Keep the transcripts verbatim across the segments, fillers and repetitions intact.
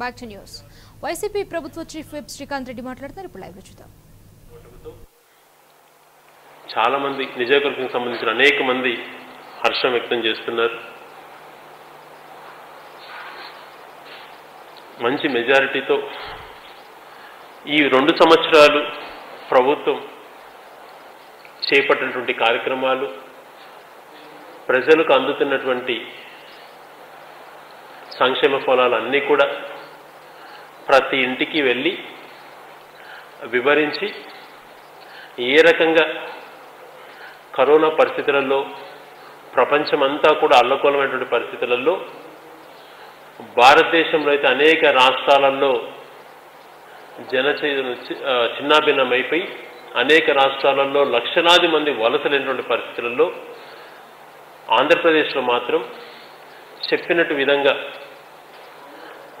Back to news. Y C P Prabhutva Chief Whip Srikanth Reddy మాట్లాడుతారు ఇప్పుడు live లో చూద్దాం. చాలా మంది నిజాకరణకు సంబంధించిన అనేక మంది హర్షం వ్యక్తం చేస్తున్నారు. మంచి మెజారిటీతో ఈ రెండు సంవత్సరాలు ప్రభుత్వం చేపట్టినటువంటి కార్యక్రమాలు ప్రజలకు అందుతున్నటువంటి సంక్షేమ ఫలాలన్నీ కూడా ప్రతి ఇంటికి వెళ్ళి వివరించి ఏ రకంగా కరోనా పరిస్థితులలో ప్రపంచమంతా కూడా అల్లకూలమైనటువంటి పరిస్థితులలో భారతదేశంలో అయితే అనేక రాష్ట్రాలలో జనజీవనం చిన్నాభిన్నమైపోయి అనేక రాష్ట్రాలలో లక్షలాది మంది వలసలైనటువంటి పరిస్థితులలో ఆంధ్రప్రదేశ్లో మాత్రం చెప్పినట్టు విధంగా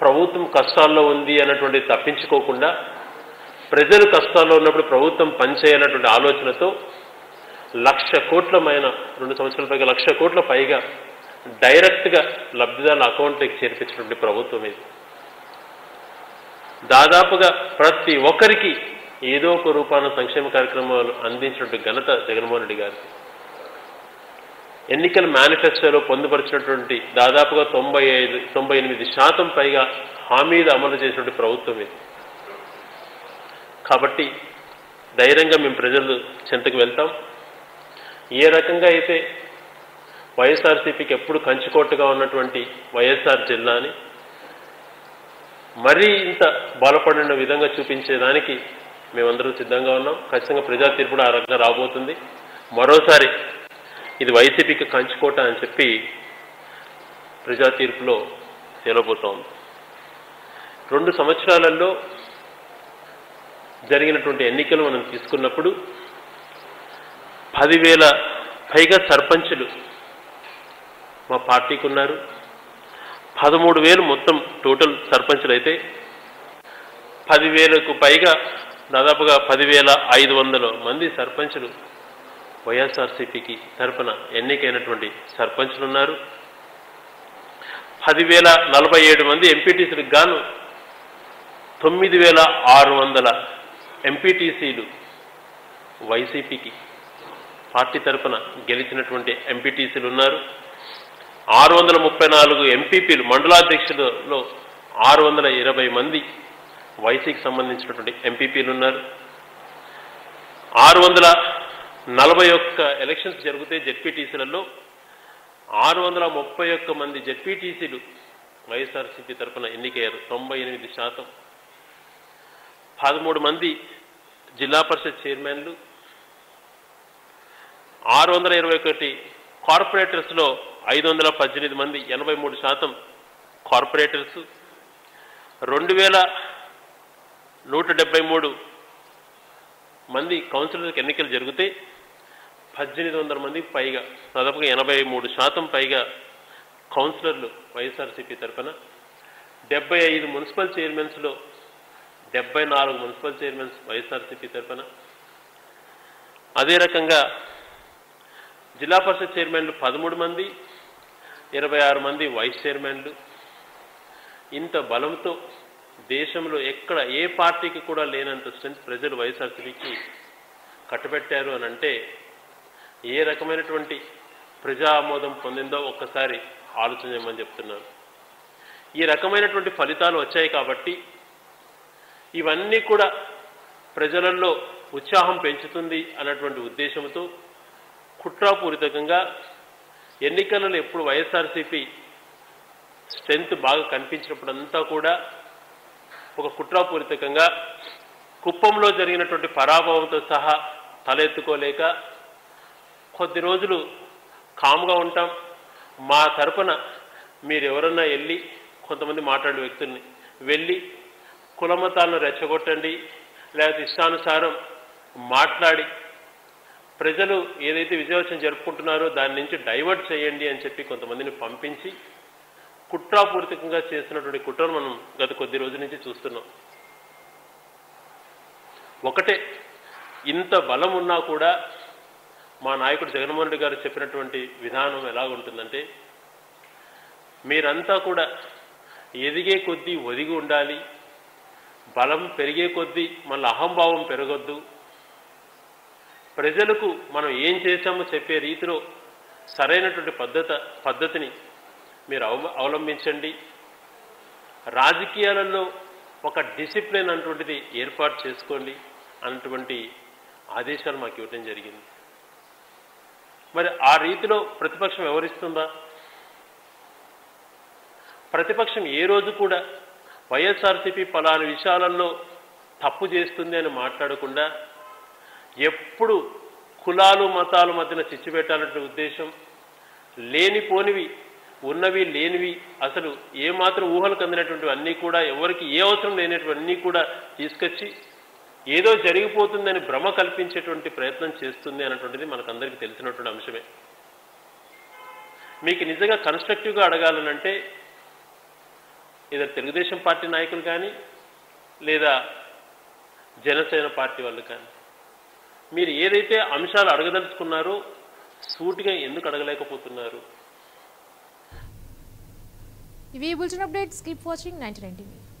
ప్రభుత్వం కష్టాల్లో ఉంది అన్నటువంటి తప్పించుకోకుండా ప్రజలు కష్టాల్లో ఉన్నప్పుడు ప్రభుత్వం పనిచేయాలన్నటువంటి ఆలోచనతో లక్ష కోట్ల పైన రెండు సంవత్సరాల పైగా లక్ష కోట్ల పైగా డైరెక్ట్గా లబ్ధిదారుల అకౌంట్లోకి చేర్పించినటువంటి ప్రభుత్వం ఇది. దాదాపుగా ప్రతి ఒక్కరికి ఏదో ఒక రూపాన సంక్షేమ కార్యక్రమాలు అందించినటువంటి ఘనత జగన్మోహన్ రెడ్డి గారికి. ఎన్నికల మేనిఫెస్టోలో పొందుపరిచినటువంటి దాదాపుగా తొంభై ఐదు తొంభై ఎనిమిది శాతం పైగా హామీలు అమలు చేసినటువంటి ప్రభుత్వం ఇది. కాబట్టి ధైర్యంగా మేము ప్రజలు చెంతకు వెళ్తాం. ఏ రకంగా అయితే వైఎస్ఆర్సీపీకి ఎప్పుడు కంచుకోటగా ఉన్నటువంటి వైఎస్ఆర్ జిల్లాని మరీ ఇంత బలపడిన విధంగా చూపించేదానికి మేమందరూ సిద్ధంగా ఉన్నాం. ఖచ్చితంగా ప్రజా తీర్పుడు ఆ రకంగా రాబోతుంది. మరోసారి ఇది వైసీపీకి కంచుకోట అని చెప్పి ప్రజా తీర్పులో తేలబోతోంది. రెండు సంవత్సరాలలో జరిగినటువంటి ఎన్నికలు మనం తీసుకున్నప్పుడు పదివేల పైగా సర్పంచులు మా పార్టీకి ఉన్నారు. పదమూడు వేలు మొత్తం టోటల్ సర్పంచులు అయితే పదివేలకు పైగా దాదాపుగా పదివేల ఐదు వందల మంది సర్పంచులు వైఎస్ఆర్సీపీకి తరపున ఎన్నికైనటువంటి సర్పంచులు ఉన్నారు. పదివేల నలభై ఏడు మంది ఎంపీటీసీలకు గాను తొమ్మిది వేల ఆరు వందల ఎంపీటీసీలు వైసీపీకి పార్టీ తరపున గెలిచినటువంటి ఎంపీటీసీలు ఉన్నారు. ఆరు వందల ముప్పై నాలుగు ఎంపీపీలు మండలాధ్యక్షులలో ఆరు వందల ఇరవై మంది వైసీకి సంబంధించినటువంటి ఎంపీపీలు ఉన్నారు. ఆరు వందల నలభై ఒక్క ఎలక్షన్స్ జరిగితే జెడ్పీటీసీలలో ఆరు వందల ముప్పై ఒక్క మంది జెడ్పీటీసీలు వైఎస్ఆర్సీపీ తరఫున ఎన్నికయ్యారు, తొంభై ఎనిమిది శాతం. పదమూడు మంది జిల్లా పరిషత్ చైర్మన్లు, ఆరు వందల ఇరవై ఒకటి కార్పొరేటర్స్లో ఐదు వందల పద్దెనిమిది మంది, ఎనభై మూడు శాతం కార్పొరేటర్స్. రెండు వేల నూట డెబ్బై మూడు మంది కౌన్సిలర్లకు ఎన్నికలు జరిగితే పద్దెనిమిది వందల మంది పైగా దాదాపుగా ఎనభై మూడు శాతం పైగా కౌన్సిలర్లు వైఎస్ఆర్సీపీ తరఫున. డెబ్బై ఐదు మున్సిపల్ చైర్మన్స్లో డెబ్బై నాలుగు మున్సిపల్ చైర్మన్స్ వైఎస్ఆర్సీపీ తరఫున. అదే రకంగా జిల్లా పరిషత్ చైర్మన్లు పదమూడు మంది, ఇరవై ఆరు మంది వైస్ చైర్మన్లు. ఇంత బలంతో దేశంలో ఎక్కడ ఏ పార్టీకి కూడా లేనంత స్ట్రెంత్ ప్రజలు వైఎస్ఆర్సీపీకి కట్టబెట్టారు అని అంటే ఏ రకమైనటువంటి ప్రజా ఆమోదం పొందిందో ఒక్కసారి ఆలోచన చేయమని చెప్తున్నాను. ఈ రకమైనటువంటి ఫలితాలు వచ్చాయి కాబట్టి ఇవన్నీ కూడా ప్రజలలో ఉత్సాహం పెంచుతుంది అన్నటువంటి ఉద్దేశంతో కుట్రాపూరితంగా ఎన్నికలలో ఎప్పుడు వైఎస్ఆర్సీపీ స్ట్రెంత్ బాగా కనిపించినప్పుడంతా కూడా ఒక కుట్రాపూరితకంగా కుప్పంలో జరిగినటువంటి పరాభవంతో సహా తలెత్తుకోలేక కొద్ది రోజులు కామ్గా ఉంటాం, మా తరపున మీరు ఎవరన్నా వెళ్ళి కొంతమంది మాట్లాడే వ్యక్తుల్ని వెళ్ళి కులమతాలను రెచ్చగొట్టండి, లేకపోతే ఇష్టానుసారం మాట్లాడి ప్రజలు ఏదైతే విజయోత్సవం జరుపుకుంటున్నారో దాని నుంచి డైవర్ట్ చేయండి అని చెప్పి కొంతమందిని పంపించి కుట్రాపూరితంగా చేస్తున్నటువంటి కుట్రను మనం గత కొద్ది రోజుల నుంచి చూస్తున్నాం. ఒకటే, ఇంత బలం ఉన్నా కూడా మా నాయకుడు జగన్మోహన్ రెడ్డి గారు చెప్పినటువంటి విధానం ఎలాగుంటుందంటే మీరంతా కూడా ఎదిగే కొద్దీ ఒదిగి ఉండాలి, బలం పెరిగే కొద్దీ మన అహంభావం పెరగొద్దు, ప్రజలకు మనం ఏం చేశామో చెప్పే రీతిలో సరైనటువంటి పద్ధత పద్ధతిని మీరు అవలంబించండి. రాజకీయాలలో ఒక డిసిప్లిన్ అన్నటువంటిది ఏర్పాటు చేసుకోండి అన్నటువంటి ఆదేశాలు మాకు ఇవ్వడం జరిగింది. మరి ఆ రీతిలో ప్రతిపక్షం వివరిస్తుందా? ప్రతిపక్షం ఏ రోజు కూడా వైఎస్ఆర్సీపీ పలానా విషయాలలో తప్పు చేస్తుంది అని మాట్లాడకుండా ఎప్పుడు కులాలు మతాల మధ్యన చిచ్చు పెట్టాలనే ఉద్దేశం, లేనిపోనివి ఉన్నవి లేనివి అసలు ఏమాత్రం ఊహలకు అందినటువంటివి అన్నీ కూడా ఎవరికి ఏ అవసరం లేనటువంటివన్నీ కూడా తీసుకొచ్చి ఏదో జరిగిపోతుందని భ్రమ కల్పించేటువంటి ప్రయత్నం చేస్తుంది అన్నటువంటిది మనకందరికీ తెలిసినటువంటి అంశమే. మీకు నిజంగా కన్స్ట్రక్టివ్గా అడగాలనంటే ఏదో తెలుగుదేశం పార్టీ నాయకులు కానీ లేదా జనసేన పార్టీ వాళ్ళు కానీ మీరు ఏదైతే అంశాలు అడగదలుచుకున్నారో సూటిగా ఎందుకు అడగలేకపోతున్నారు? ఇవి bulletin updates. Keep watching ninety ninety.